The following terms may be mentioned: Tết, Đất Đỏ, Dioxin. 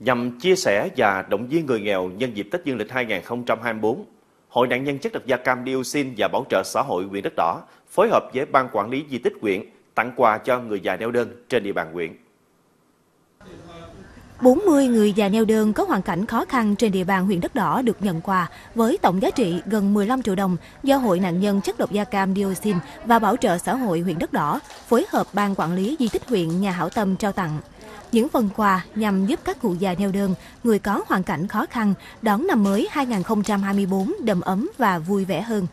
Nhằm chia sẻ và động viên người nghèo nhân dịp Tết Dương lịch 2024, Hội nạn nhân chất độc da cam dioxin và Bảo trợ xã hội huyện Đất Đỏ phối hợp với Ban Quản lý Di tích huyện tặng quà cho người già neo đơn trên địa bàn huyện. 40 người già neo đơn có hoàn cảnh khó khăn trên địa bàn huyện Đất Đỏ được nhận quà với tổng giá trị gần 15 triệu đồng do Hội nạn nhân chất độc da cam dioxin và Bảo trợ xã hội huyện Đất Đỏ phối hợp Ban Quản lý Di tích huyện nhà hảo tâm trao tặng. Những phần quà nhằm giúp các cụ già neo đơn, người có hoàn cảnh khó khăn đón năm mới 2024 đầm ấm và vui vẻ hơn.